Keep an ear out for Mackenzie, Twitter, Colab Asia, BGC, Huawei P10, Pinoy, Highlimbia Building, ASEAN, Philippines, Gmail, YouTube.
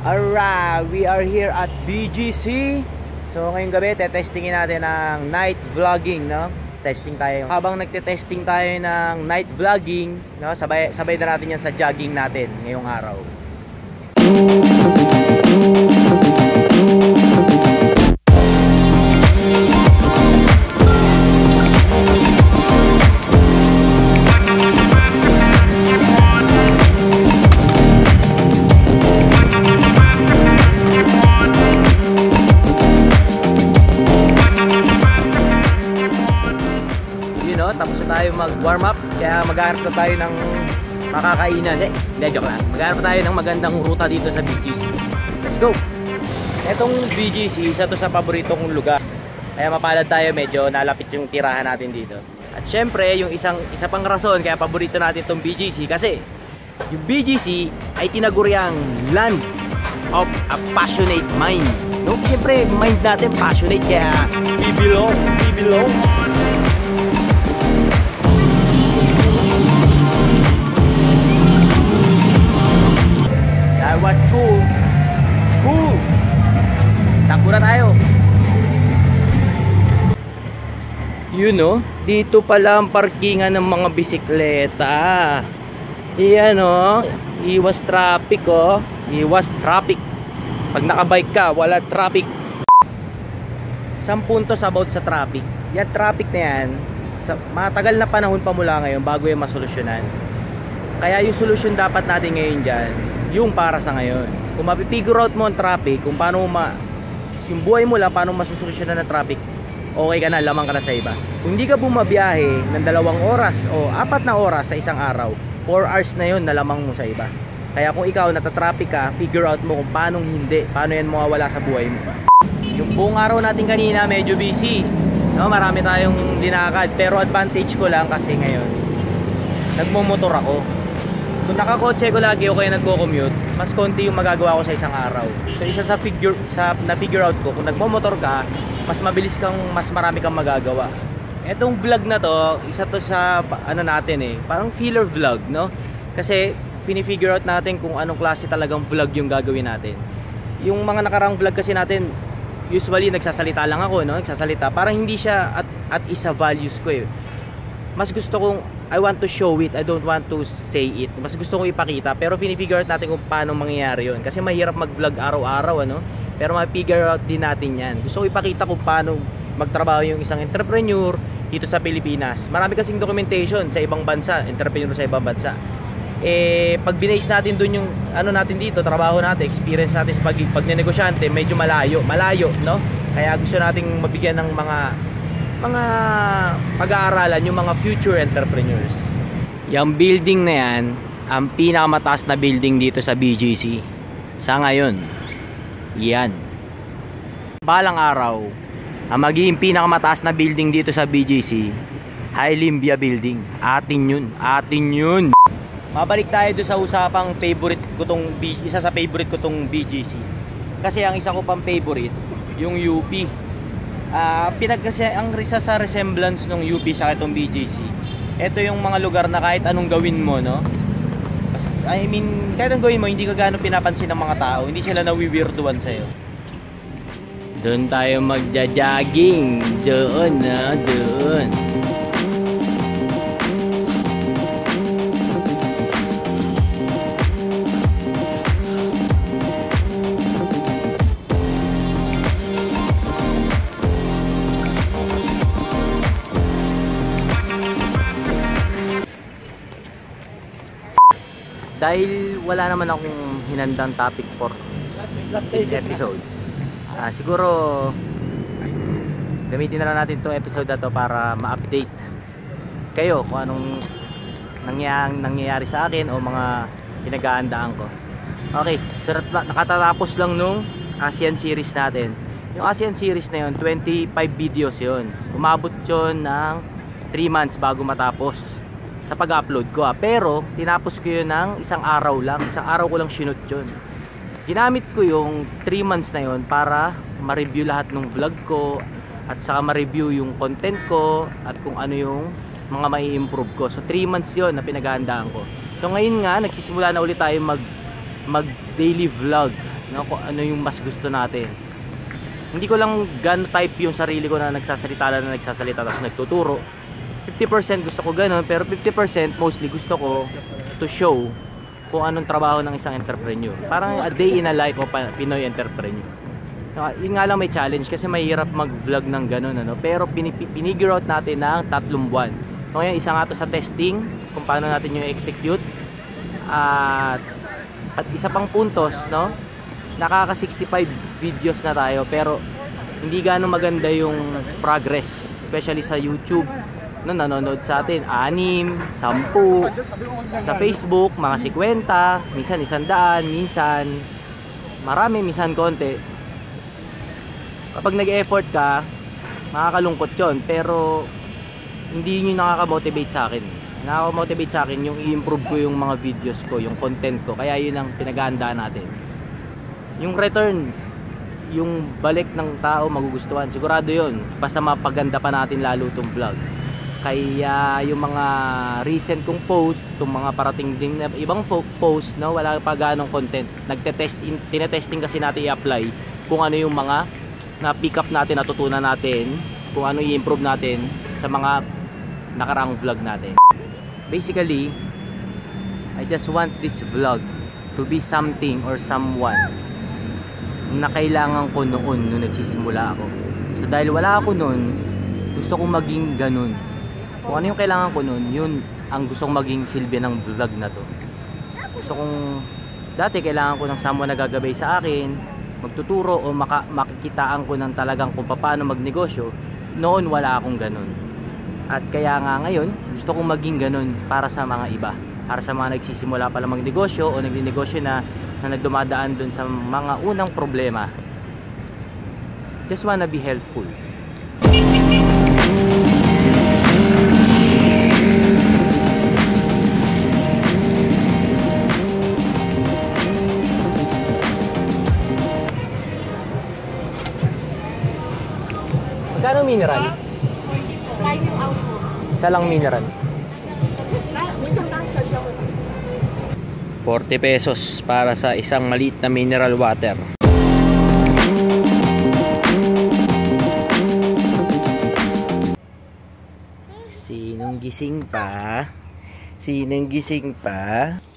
Alright, we are here at BGC. So ngayong gabi, testingin natin ang night vlogging, no? Testing tayo. Habang nagte-testing tayo ng night vlogging, no? Sabay na natin yan sa jogging natin ngayong araw. Tapos na tayo mag-warm up, kaya maghahanap na tayo ng makakainan. Hindi, joke lang. Maghahanap tayo ng magandang ruta dito sa BGC. Let's go! Etong BGC, isa to sa paborito kong lugar. Kaya mapalad tayo, medyo nalapit yung tirahan natin dito. At syempre, yung isa pang rason kaya paborito natin itong BGC, kasi yung BGC ay tinaguriang land of a passionate mind. No? Syempre, mind natin passionate, kaya we belong. Takura tayo. You know, dito pala ang parkingan ng mga bisikleta. Iyan o, iwas traffic o. Iwas traffic. Pag nakabike ka, wala traffic. 10 puntos about sa traffic. Yan, traffic na yan, sa matagal na panahon pa mula ngayon bago yan masolusyonan. Kaya yung solusyon dapat natin ngayon dyan, yung para sa ngayon. Kung mapipigure out mo ang traffic, kung paano yung buhay mo lang, paano masusolusyonan na traffic, okay ka na, lamang ka na sa iba. Kung hindi ka bumabiyahe ng 2 oras o 4 na oras sa isang araw, 4 hours na yun na lamang mo sa iba. Kaya kung ikaw natatraffic ka, figure out mo kung paano hindi, paano yan mawawala sa buhay mo. Yung buong araw natin kanina medyo busy, no? Marami tayong dinakad, pero advantage ko lang kasi ngayon nagmumotor ako. Kung nakakotse ko lagi o kaya nagko-commute, mas konti yung magagawa ko sa isang araw. So isa sa na-figure out ko, kung nagmo-motor ka, mas mabilis kang, mas marami kang magagawa. Etong vlog na to, isa to sa ano natin eh, parang filler vlog, no? Kasi pinifigure out natin kung anong klase talagang vlog yung gagawin natin. Yung mga nakarang vlog kasi natin, usually nagsasalita lang ako, no? Nagsasalita, parang hindi siya at isa values ko eh. Mas gusto kong I want to show it, I don't want to say it. Mas gusto kong ipakita, pero pinifigure out natin kung paano mangyayari yun. Kasi mahirap mag-vlog araw-araw, ano? Pero ma-figure out din natin yan. Gusto kong ipakita kung paano magtrabaho yung isang entrepreneur dito sa Pilipinas. Marami kasing documentation sa ibang bansa, entrepreneur sa ibang bansa. Eh, pag binase natin dun yung ano natin dito, trabaho natin, experience natin sa pag-negosyante, medyo malayo, no? Kaya gusto nating mabigyan ng mga pag-aaralan yung mga future entrepreneurs. Yung building na yan, ang pinakamataas na building dito sa BGC sa ngayon. Yan. Balang araw, ang magiging pinakamataas na building dito sa BGC, Highlimbia Building. Atin yun. Mabalik tayo doon sa usapang favorite ko tong, isa sa favorite ko tong BGC. Kasi ang isa ko pang favorite, yung UP. Kasi ang risa sa resemblance ng UP sa itong BGC, ito yung mga lugar na kahit anong gawin mo, no? I mean, kahit anong gawin mo, hindi ka gaano pinapansin ng mga tao. Hindi sila nawiwirduan sa'yo. Doon tayo magja-jogging. Doon, ha? Doon. Dahil wala naman akong hinandang topic for this episode, siguro gamitin na lang natin itong episode na to para ma-update kayo kung anong nangyayari sa akin o mga pinag-aandaan ko. Okay, so nakatatapos lang nung ASEAN series natin. Yung ASEAN series na yun, 25 videos yun. Umabot yun ng 3 months bago matapos sa pag-upload ko, pero tinapos ko yun ng isang araw ko lang sinut yun. Ginamit ko yung 3 months na yun para ma-review lahat ng vlog ko at saka ma-review yung content ko at kung ano yung mga may improve ko. So 3 months yun na pinaghahandaan ko. So ngayon nga nagsisimula na ulit tayo mag daily vlog. no, kung ano yung mas gusto natin. Hindi ko lang gan type yung sarili ko na nagsasalita tapos nagtuturo. 50% gusto ko ganun, pero 50% mostly gusto ko to show kung anong trabaho ng isang entrepreneur. Parang a day in a life of Pinoy entrepreneur. Yun nga lang may challenge kasi mahirap mag-vlog ng ganun, ano? Pero pinigure out natin ng 3 buwan. So ngayon, isa nga to sa testing kung paano natin yung execute. At isa pang puntos, no? Nakaka 65 videos na tayo, pero hindi gano'ng maganda yung progress, especially sa YouTube. No, nanonood sa atin 6, 10, sa Facebook mga 50, minsan 100, minsan marami, minsan konti. Kapag nag-effort ka, makakalungkot 'yon, pero hindi niyo nakaka-motivate sa akin. Nakaka-motivate sa akin yung i-improve ko yung mga videos ko, yung content ko. Kaya yun ang pinaghahandaan natin. Yung return, yung balik ng tao magugustuhan, sigurado yun, basta mapaganda pa natin lalo itong vlog. Kaya yung mga recent kong post, itong mga parating din na ibang post, no, wala pa ganong content. Tinetesting kasi natin i-apply kung ano yung mga na-pick up natin, natutunan natin, kung ano i-improve natin sa mga nakaraang vlog natin. Basically, I just want this vlog to be something or someone na kailangan ko noon nung nagsisimula ako. So dahil wala ako noon, gusto kong maging ganun. Kung ano yung kailangan ko noon, yun ang gusto kong maging silbi ng vlog na to. Gusto kong, dati kailangan ko ng someone na gagabay sa akin, magtuturo o makikitaan ko ng talagang kung paano magnegosyo. Noon wala akong ganun. At kaya nga ngayon, gusto kong maging ganun para sa mga iba. Para sa mga nagsisimula pala magnegosyo o nagninegosyo na nagdumadaan dun sa mga unang problema. Just wanna be helpful. Magkano mineral? Isa lang mineral. 40 pesos para sa isang maliit na mineral water. Sinong gising pa? Sinong gising pa?